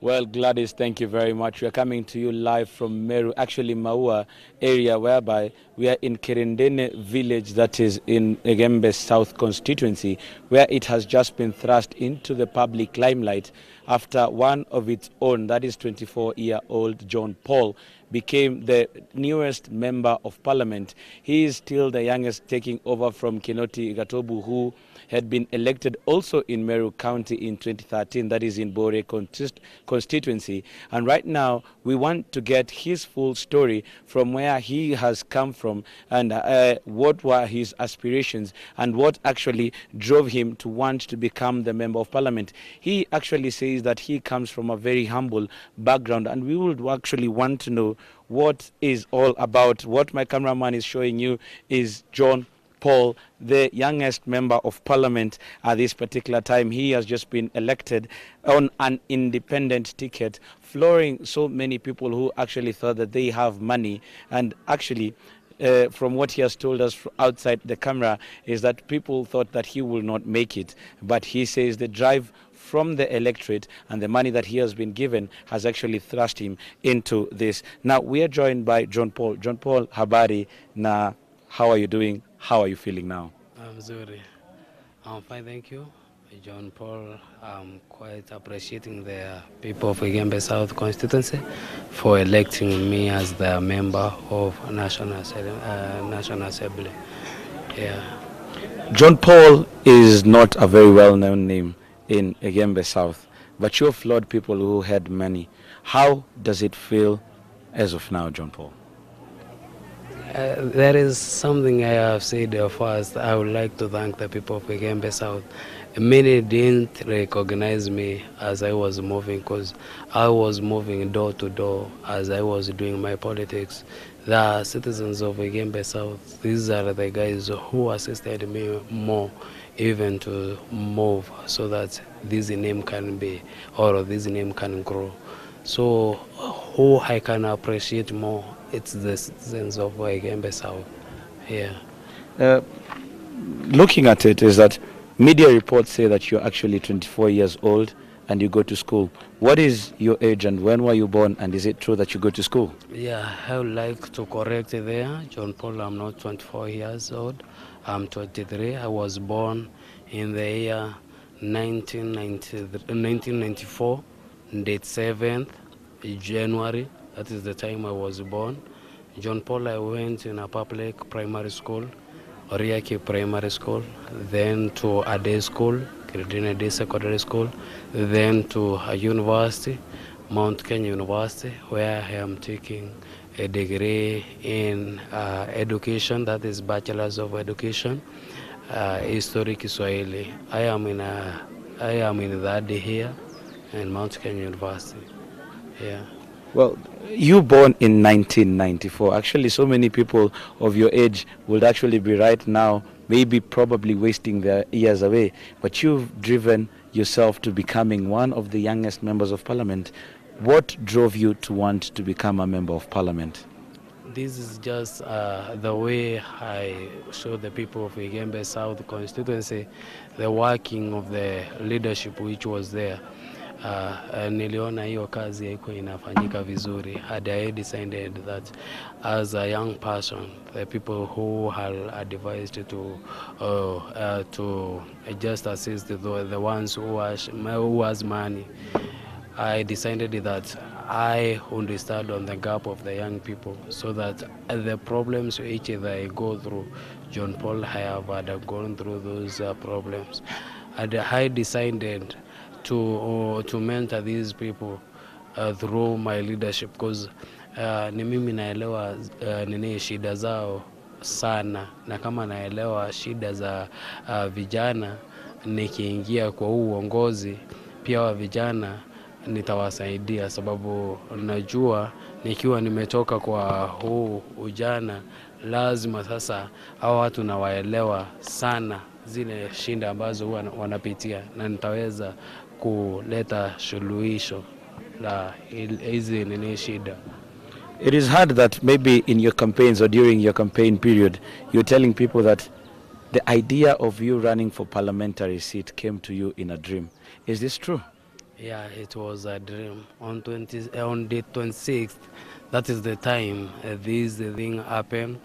Well, Gladys, thank you very much. We are coming to you live from Meru, actually Maua area, whereby we are in Kerendene village, that is in Igembe South constituency, where it has just been thrust into the public limelight after one of its own, that is 24-year-old John Paul, became the newest member of parliament. He is still the youngest, taking over from Kinoti Gatobu, who had been elected also in Meru County in 2013, that is in Bore Constituency. And right now, we want to get his full story from where he has come from and what were his aspirations and what actually drove him to want to become the member of parliament. He actually says that he comes from a very humble background, and we would actually want to know what is all about. What my cameraman is showing you is John Paul, the youngest member of parliament at this particular time. He has just been elected on an independent ticket, flooring so many people who actually thought that they have money. And actually, from what he has told us outside the camera, is that people thought that he will not make it. But he says the drive from the electorate and the money that he has been given has actually thrust him into this. Now, we are joined by John Paul. John Paul, habari na, how are you doing? How are you feeling now? I'm sorry. I'm fine, thank you. John Paul, I'm quite appreciating the people of Igembe South constituency for electing me as the member of National Assembly. Yeah. John Paul is not a very well-known name in Igembe South, but you've floored people who had money. How does it feel as of now, John Paul? There is something I have said first. I would like to thank the people of Igembe South. Many didn't recognize me as I was moving, because I was moving door to door as I was doing my politics. The citizens of Igembe South, these are the guys who assisted me more, even to move so that this name can be, or this name can grow. So who I can appreciate more, it's the citizens of Igembe South. Yeah. Looking at it is that media reports say that you're actually 24 years old and you go to school. What is your age and when were you born, and is it true that you go to school? Yeah, I would like to correct there. John Paul, I'm not 24 years old. I'm 23. I was born in the year 1994, date 7th January. That is the time I was born. John Paul, I went in a public primary school, Oriaki Primary School, then to A Day School, Kerendene A Day Secondary School, then to a university, Mount Kenya University, where I am taking a degree in education, that is Bachelor's of Education, Historic Kiswahili. I am in that day here in Mount Kenya University. Yeah. Well, you born in 1994. Actually, so many people of your age would actually be right now, maybe probably wasting their years away. But you've driven yourself to becoming one of the youngest members of parliament. What drove you to want to become a member of parliament? This is just the way I show the people of Igembe South constituency the working of the leadership which was there. Niliona hiyo kazi haiko inafanyika vizuri. I decided that as a young person, the people who are advised to just assist the ones who has money, I decided that I understand on the gap of the young people, so that the problems which they go through, John Paul, I have gone through those problems. And I decided to mentor these people through my leadership, because ni mimi naelewa nini shida zao sana, na kama naelewa shida za vijana, nikiingia kwa uongozi pia wa vijana nitawasaidia, sababu najua nikiwa nimetoka kwa huu ujana, lazima sasa hao watu nawaelewa sana zile shinda ambazo wanapitia, na nitaweza kuleta suluhisho la hizi nini shida. It is hard that maybe in your campaigns or during your campaign period, you're telling people that the idea of you running for parliamentary seat came to you in a dream. Is this true? Yeah, it was a dream. On the 26th, that is the time this thing happened.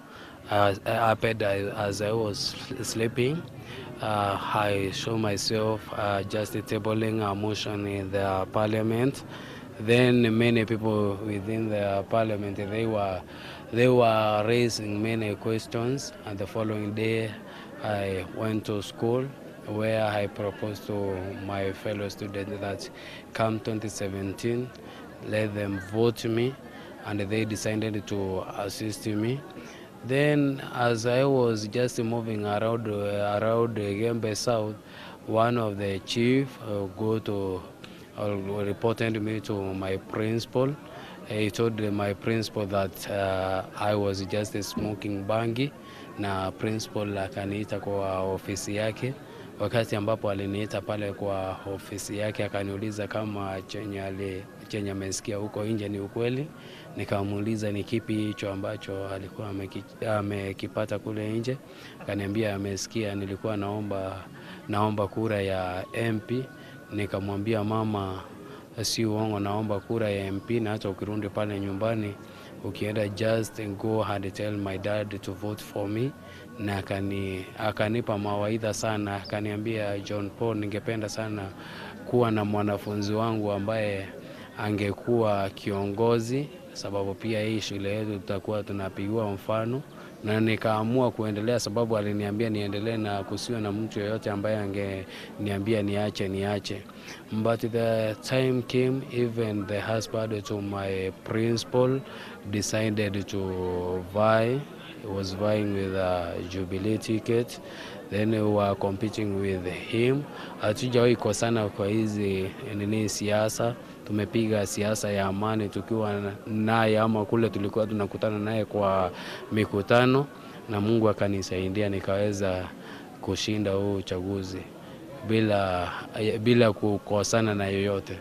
As I was sleeping, I saw myself just tabling a motion in the parliament. Then many people within the parliament, they were raising many questions. And the following day, I went to school, where I proposed to my fellow students that come 2017, let them vote me, and they decided to assist me. Then, as I was just moving around Igembe South, one of the chief reported me to my principal. He told my principal that I was just smoking bangi, na principal akaniita kwa ofisi yake. Wakati ambapo aliniita pale kwa ofisi yake akaniuliza kama chenye amesikia huko nje ni ukweli. Nikamuuliza ni kipi hicho ambacho alikuwa amekipata kule nje. Akaniambia amesikia nilikuwa naomba kura ya MP. Nikamwambia mama, si uongo, naomba kura ya MP, na hata ukirudi pale nyumbani ukienda just go and tell my dad to vote for me. Na akanipa mawaidha sana, akaniambia, John Paul, ningependa sana kuwa na mwanafunzi wangu ambaye angekuwa kiongozi, sababu pia hii shule yetu tutakuwa tunapigiwa mfano. Na nikaamua kuendelea, sababu aliniambia niendelee na kusiwe na mtu yeyote ambaye angeniambia niache. But the time came, even the husband to my principal decided to vie. He was vying with a Jubilee ticket. Then we were competing with him. Hatujawahi kukosana kwa hizi nini siasa. Tumepiga siasa ya amani tukiwa naye, ama kule tulikuwa tunakutana naye kwa mikutano, na Mungu akanisaidia nikaweza kushinda huu uchaguzi bila kukosana na yoyote.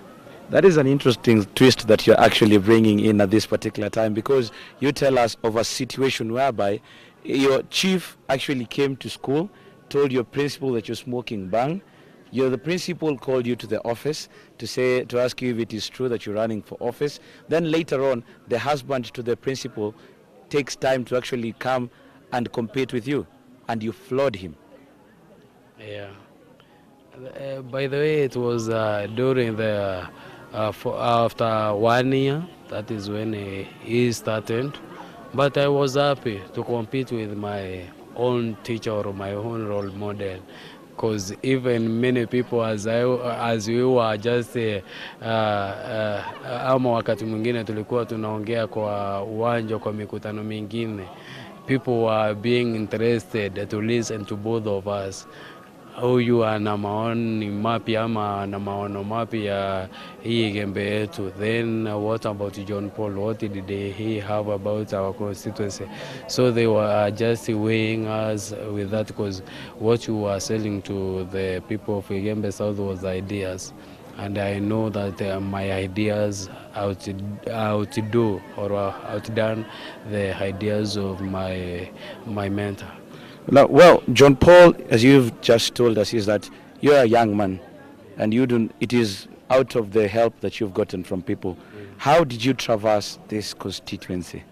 That is an interesting twist that you're actually bringing in at this particular time, because you tell us of a situation whereby your chief actually came to school, told your principal that you're smoking bang. The principal called you to the office to ask you if it is true that you're running for office. Then later on, the husband to the principal takes time to actually come and compete with you, and you floored him. Yeah. By the way, it was during the after 1 year, that is when he started. But I was happy to compete with my own teacher or my own role model. Because even many people, as we were just ama wakati mwingine tulikuwa tunaongea kwa uwanja kwa mikutano mingine, people were being interested to listen to both of us. Huyu ana maoni mapi ama ana maono mapi ya hii Igembe yetu? Then what about John Paul? What did he have about our constituency? So they were just weighing us with that, because what you were selling to the people of Igembe South was ideas. And I know that my ideas outdone the ideas of my mentor. Now, well, John Paul, as you've just told us, is that you're a young man, and it is out of the help that you've gotten from people. How did you traverse this constituency?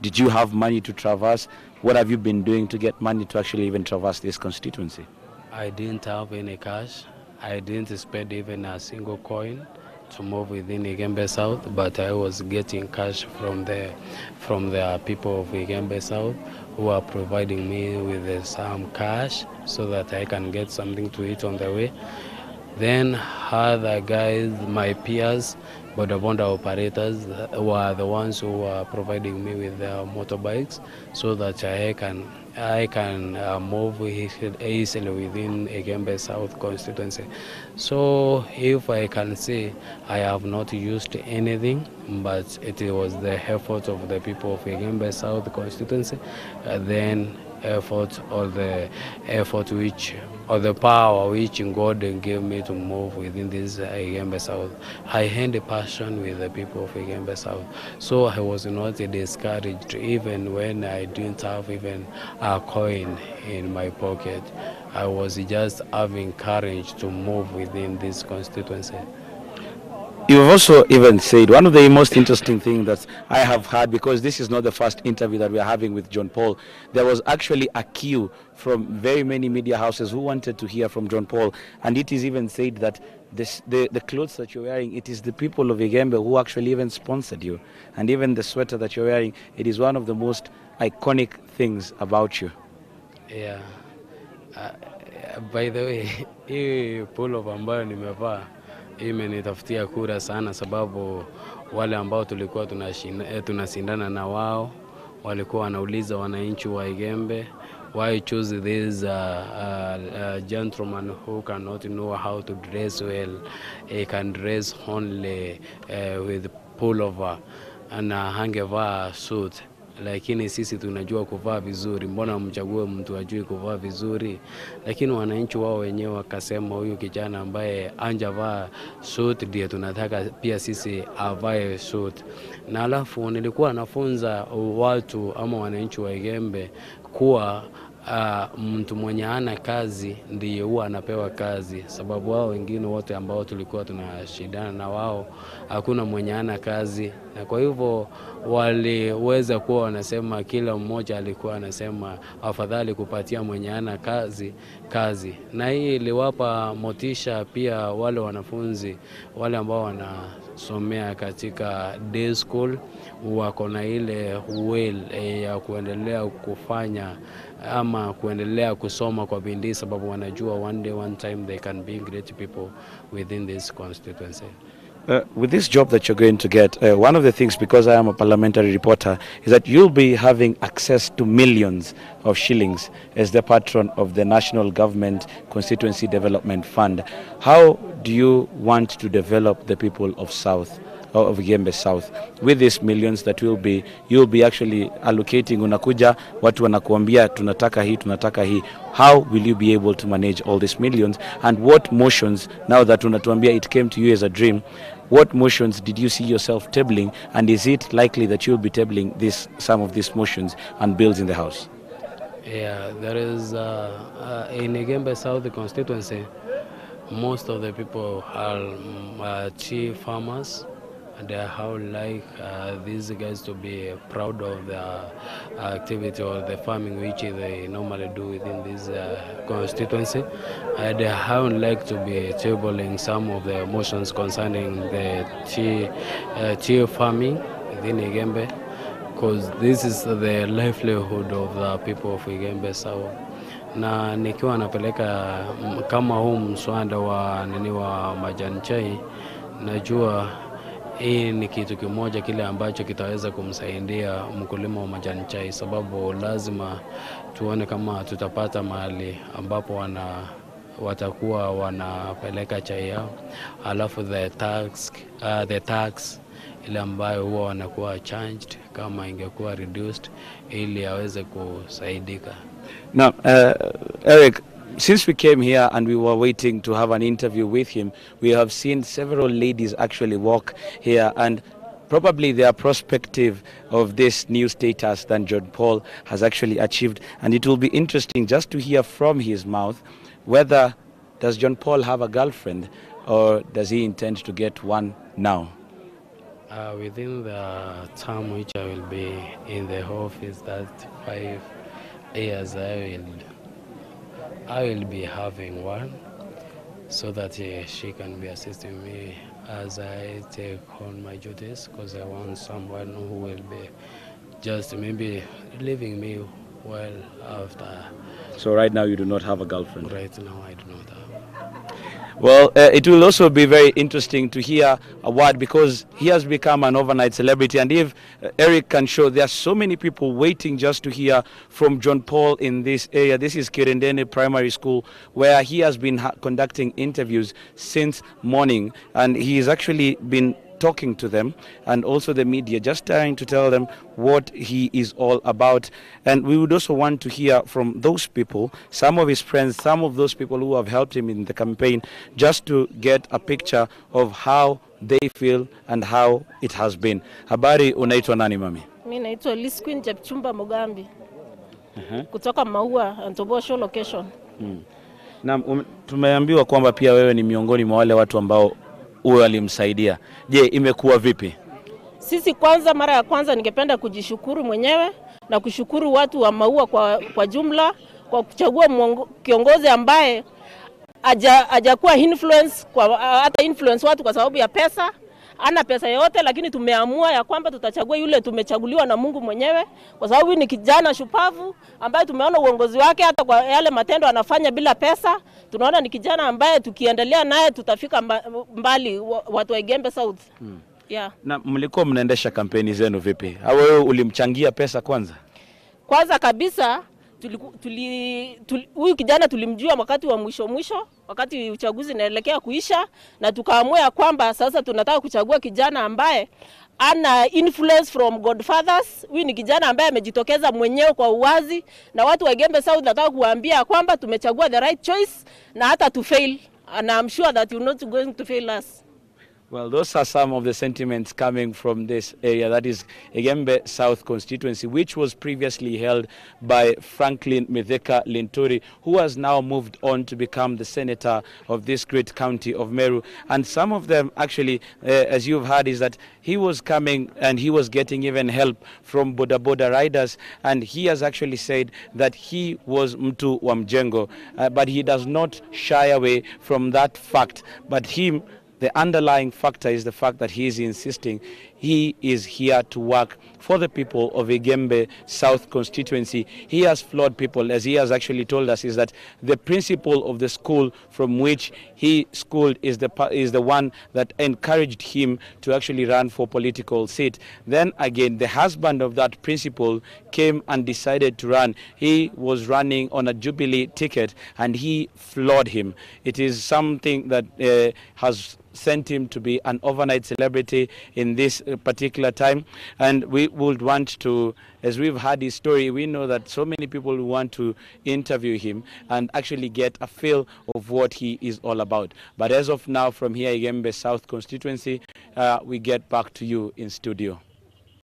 Did you have money to traverse? What have you been doing to get money to actually even traverse this constituency? I didn't have any cash. I didn't spend even a single coin to move within Igembe South, but I was getting cash from the people of Igembe South, who are providing me with some cash so that I can get something to eat on the way. Then other guys, my peers, bodaboda operators, were the ones who were providing me with their motorbikes so that I can move easily within Igembe South constituency. So if I can say, I have not used anything, but it was the effort of the people of Igembe South constituency, then effort or the effort which or the power which God gave me to move within this Igembe South. I had a passion with the people of Igembe South, so I was not discouraged even when I didn't have even a coin in my pocket. I was just having courage to move within this constituency. You've also even said one of the most interesting things that I have heard, because this is not the first interview that we are having with John Paul. There was actually a queue from very many media houses who wanted to hear from John Paul, and it is even said that the clothes that you're wearing, it is the people of Igembe who actually even sponsored you, and even the sweater that you're wearing, it is one of the most iconic things about you. Yeah. By the way, hii pullover ambayo nimevaa imenitafutia kura sana, sababu wale ambao tulikuwa tunashindana na wao walikuwa wanauliza wananchi wa Igembe, why choose this gentleman who cannot know how to dress well? He can dress only with pullover and hangevaa suit. Lakini sisi tunajua kuvaa vizuri, mbona mchague mtu ajui kuvaa vizuri? Lakini wananchi wao wenyewe wakasema huyu kijana ambaye anjavaa suit ndiye tunataka pia sisi avae suit. Na alafu nilikuwa nafunza watu ama wananchi wa Igembe kuwa mtu mwenye ana kazi ndiye huwa anapewa kazi, sababu wao wengine wote ambao tulikuwa tunashindana na wao hakuna mwenye ana kazi. Na kwa hivyo waliweza kuwa wanasema, kila mmoja alikuwa anasema afadhali kupatia mwenye ana kazi. Na hii iliwapa motisha pia wale wanafunzi wale ambao wanasomea katika day school, wako na ile ya kuendelea kufanya ama kuendelea kusoma kwa bidii, sababu wanajua one day one time they can be great people within this constituency. With this job that you're going to get, one of the things, because I am a parliamentary reporter, is that you'll be having access to millions of shillings as the patron of the National Government Constituency Development Fund. How do you want to develop the people of South, of Igembe South, with these millions that you'll be actually allocating? Unakuja watu wanakuambia tunataka hii, tunataka hii. How will you be able to manage all these millions, and what motions, now that unatuambia it came to you as a dream, what motions did you see yourself tabling, and is it likely that you'll be tabling some of these motions and bills in the house? Yeah, there is in Igembe South, the constituency, most of the people are chief farmers. I would like these guys to be proud of the activity or the farming which they normally do within this constituency. And I would like to be tabling some of the motions concerning the chief farming within Igembe, because this is the livelihood of the people of Igembe South. Na nikiwa napeleka kama huu mswanda wa majani chai, najua hii ni kitu kimoja kile ambacho kitaweza kumsaidia mkulima wa majani chai, sababu lazima tuone kama tutapata mahali ambapo watakuwa wanapeleka chai yao, alafu the tax ile ambayo huwa wanakuwa changed kama ingekuwa reduced ili aweze kusaidika. Now, Eric, since we came here and we were waiting to have an interview with him, we have seen several ladies actually walk here, and probably their perspective of this new status that John Paul has actually achieved. And it will be interesting just to hear from his mouth whether does John Paul have a girlfriend, or does he intend to get one now? Within the term which I will be in the office, that 5 years, I will be having one, so that she can be assisting me as I take on my duties, because I want someone who will be just maybe leaving me well after. So right now you do not have a girlfriend? Right now I do not have. Well, it will also be very interesting to hear a word, because he has become an overnight celebrity. And if Eric can show, there are so many people waiting just to hear from John Paul in this area. This is Kirindeni Primary School, where he has been conducting interviews since morning. And he has actually been talking to them and also the media, just trying to tell them what he is all about. And we would also want to hear from those people, some of his friends, some of those people who have helped him in the campaign, just to get a picture of how they feel and how it has been. Habari, unaitwa nani mami? Mimi naitwa Queen Japchumba Mogambi. Kutoka Maua, Antobosho location. Naam, tumeambiwa kwamba pia wewe ni miongoni mwa wale watu ambao huyo alimsaidia. Je, imekuwa vipi? Sisi kwanza, mara ya kwanza ningependa kujishukuru mwenyewe na kushukuru watu wa Maua kwa jumla kwa kuchagua kiongozi ambaye hajakuwa influence kwa hata influence watu kwa sababu ya pesa. Ana pesa yote, lakini tumeamua ya kwamba tutachagua yule tumechaguliwa na Mungu mwenyewe, kwa sababu ni kijana shupavu ambaye tumeona uongozi wake hata kwa yale matendo anafanya bila pesa. Tunaona ni kijana ambaye tukiendelea naye tutafika mbali watu wa Igembe South. Yeah. Na mlikuwa mnaendesha kampeni zenu vipi? Au wewe ulimchangia pesa kwanza? Kwanza kabisa huyu kijana tulimjua wakati wa mwisho, wakati uchaguzi naelekea kuisha, na tukaamua kwamba sasa tunataka kuchagua kijana ambaye ana influence from Godfathers. Huyu ni kijana ambaye amejitokeza mwenyewe kwa uwazi, na watu wa Igembe South nataka kuambia kwamba tumechagua the right choice na hata to fail, and I'm sure that you're not going to fail us. Well, those are some of the sentiments coming from this area, that is Igembe South constituency, which was previously held by Franklin Mitheka Linturi, who has now moved on to become the senator of this great county of Meru. And some of them actually, as you've heard, is that he was coming and he was getting even help from boda riders, and he has actually said that he was mtu wa mjengo, but he does not shy away from that fact. But him, the underlying factor is the fact that he is insisting he is here to work for the people of Igembe South constituency. He has flawed people, as he has actually told us, is that the principal of the school from which he schooled is the one that encouraged him to actually run for political seat. Then again, the husband of that principal came and decided to run. He was running on a Jubilee ticket and he flawed him. It is something that has sent him to be an overnight celebrity in this particular time. And we would want to, as we've heard his story, we know that so many people want to interview him and actually get a feel of what he is all about. But as of now, from here Igembe South constituency, we get back to you in studio.